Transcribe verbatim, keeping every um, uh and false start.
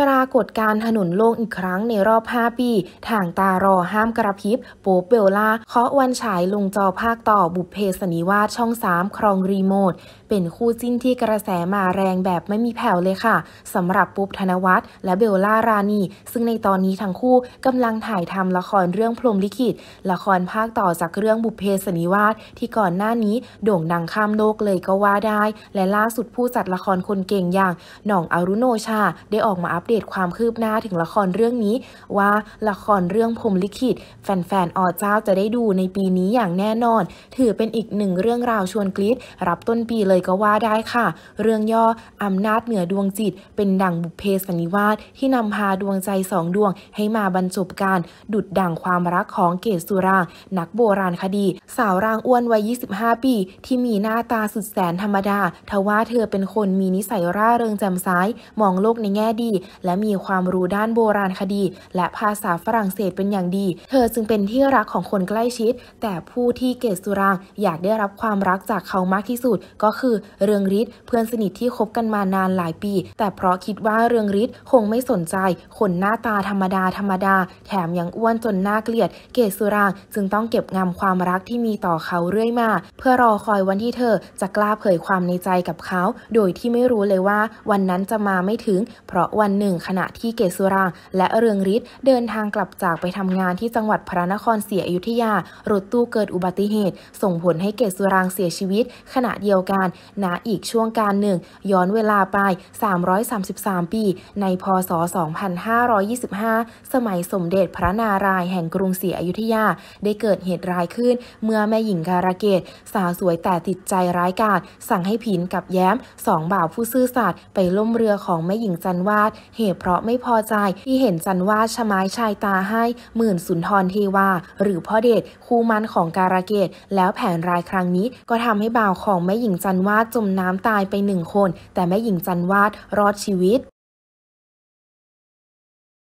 ปรากฏการถนนโล่งอีกครั้งในรอบห้าปีถ่างตารอห้ามกระพริบโป๊ปเบลล่าเคาะวันฉายลงจอภาคต่อบุพเพสันนิวาสช่องสามครองรีโมทเป็นคู่จิ้นที่กระแสมาแรงแบบไม่มีแผ่วเลยค่ะสำหรับปุ๊บธนวัฒน์และเบลล่ารานีซึ่งในตอนนี้ทั้งคู่กำลังถ่ายทำละครเรื่องพรหมลิขิตละครภาคต่อจากเรื่องบุพเพสันนิวาสที่ก่อนหน้านี้โด่งดังข้ามโลกเลยก็ว่าได้และล่าสุดผู้จัดละครคนเก่งอย่างหน่องอรุโนชาได้ออกมาอัปเดตความคืบหน้าถึงละครเรื่องนี้ว่าละครเรื่องพรหมลิขิตแฟนๆอเจ้าจะได้ดูในปีนี้อย่างแน่นอนถือเป็นอีกหนึ่งเรื่องราวชวนกรี๊ดรับต้นปีเลยก็ว่าได้ค่ะเรื่องย่ออำนาจเหนือดวงจิตเป็นดั่งบุพเพสันนิวาสที่นำพาดวงใจสองดวงให้มาบรรจบกันดุจดั่งความรักของเกศสุรางค์นักโบราณคดีสาวร่างอ้วนวัยยี่สิบห้าปีที่มีหน้าตาสุดแสนธรรมดาทว่าเธอเป็นคนมีนิสัยร่าเริงแจ่มใสมองโลกในแง่ดีและมีความรู้ด้านโบราณคดีและภาษาฝรั่งเศสเป็นอย่างดีเธอจึงเป็นที่รักของคนใกล้ชิดแต่ผู้ที่เกศสุรางค์อยากได้รับความรักจากเขามากที่สุดก็คือเรืองฤทธิ์เพื่อนสนิทที่คบกันมานานหลายปีแต่เพราะคิดว่าเรืองฤทธิ์คงไม่สนใจคนหน้าตาธรรมดาธรรมดาแถมยังอ้วนจนน่าเกลียดเกศสุรางค์จึงต้องเก็บงำความรักที่มีต่อเขาเรื่อยมาเพื่อรอคอยวันที่เธอจะกล้าเผยความในใจกับเขาโดยที่ไม่รู้เลยว่าวันนั้นจะมาไม่ถึงเพราะวันหนึ่งขณะที่เกศสุรางค์และเรืองฤทธิ์เดินทางกลับจากไปทำงานที่จังหวัดพระนครศรีอยุธยารถตู้เกิดอุบัติเหตุส่งผลให้เกศสุรางค์เสียชีวิตขณะเดียวกันณอีกช่วงการหนึ่งย้อนเวลาไปสามร้อยสามสิบสามปีในพศสองพันห้าร้อยยี่สิบห้าสมัยสมเด็จพระนารายณ์แห่งกรุงศรีอยุธยาได้เกิดเหตุร้ายขึ้นเมื่อแม่หญิงการะเกดสาวสวยแต่ติดใจร้ายกาจสั่งให้ผินกับแย้มสองบ่าวผู้ซื่อสัตย์ไปล่มเรือของแม่หญิงจันวาดเหตุเพราะไม่พอใจที่เห็นจันวาดชะม้ายชายตาให้หมื่นสุนทรเทวาหรือพ่อเดชคู่มั่นของการะเกดแล้วแผนร้ายครั้งนี้ก็ทำให้บ่าวของแม่หญิงจันวาดจมน้ำตายไปหนึ่งคนแต่แม่หญิงจันวาดรอดชีวิต